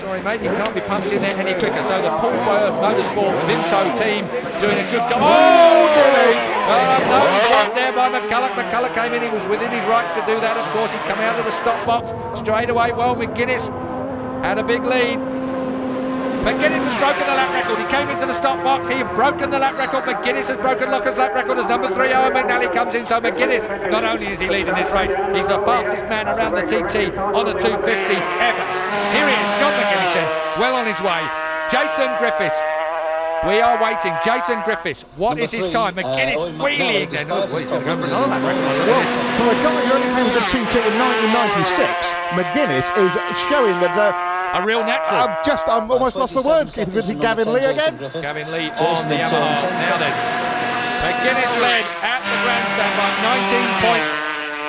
Sorry mate, you can't be pumped in there any quicker. So the Paul Pirie Motorsport Vimto team doing a good job. Oh, Billy! No, right there by McCulloch. McCulloch came in, he was within his rights to do that. Of course, he'd come out of the stop box straight away. Well, McGuinness had a big lead. McGuinness has broken the lap record. He came into the stop box, he had broken the lap record. McGuinness has broken Locker's lap record as number 3. Owen McNally comes in. So McGuinness, not only is he leading this race, he's the fastest man around the TT on a 250 ever. Here he is, John McGuinness, well on his way. Jason Griffiths, we are waiting. Jason Griffiths, what number is his time? McGuinness wheeling then. Oh, he's going to go for another lap record. For McCulloch, who only came to the TT in 1996, McGuinness is showing that a real natural. I'm almost lost for words, Keith. Is it Gavin Lee again? Gavin Lee on the Yamaha. Now then, McGuinness led at the grandstand by 19 points.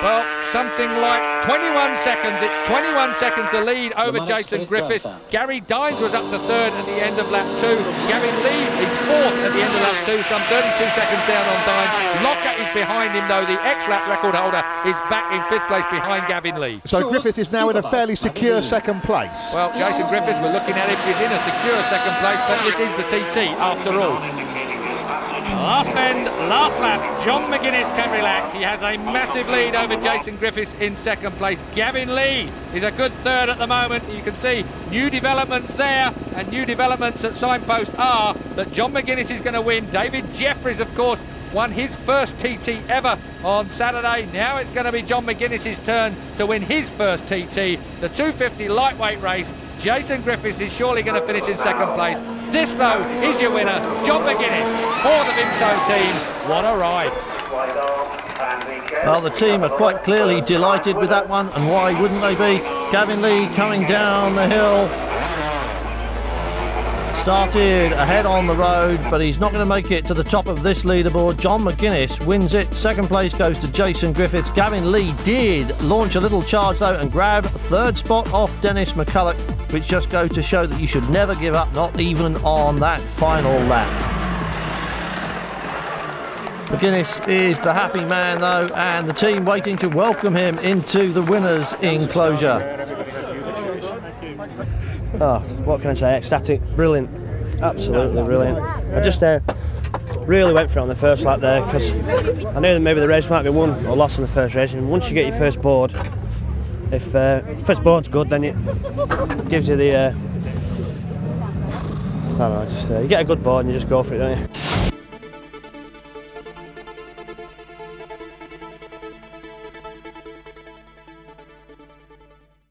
Well, something like 21 seconds. It's 21 seconds the lead over Jason Griffiths. Gary Dines was up to third at the end of lap 2. Gavin Lee is fourth at the end of lap 2, some 32 seconds down on Dines. Locker is behind him though. The ex-lap record holder is back in 5th place behind Gavin Lee. So Griffiths is now in a fairly secure second place. Well, Jason Griffiths, we're looking at him, is in a secure second place, but this is the TT after all. Last bend, last lap, John McGuinness can relax. He has a massive lead over Jason Griffiths in second place. Gavin Lee is a good third at the moment. You can see new developments there, and new developments at signpost are that John McGuinness is going to win. David Jeffries, of course, won his first TT ever on Saturday. Now it's going to be John McGuinness's turn to win his first TT, the 250 lightweight race. Jason Griffiths is surely going to finish in second place. This, though, is your winner, John McGuinness, for the Vimto team. What a ride. Well, the team are quite clearly delighted with that one, and why wouldn't they be? Gavin Lee coming down the hill. Started ahead on the road, but he's not going to make it to the top of this leaderboard. John McGuinness wins it. Second place goes to Jason Griffiths. Gavin Lee did launch a little charge, though, and grab third spot off Dennis McCulloch, which just goes to show that you should never give up, not even on that final lap. McGuinness is the happy man, though, and the team waiting to welcome him into the winner's enclosure. Oh, what can I say? Ecstatic, brilliant, absolutely brilliant. I just really went for it on the first lap there, because I knew that maybe the race might be won or lost on the first race, and once you get your first board, if first board's good, then it gives you the, I don't know, just you get a good board and you just go for it, don't you?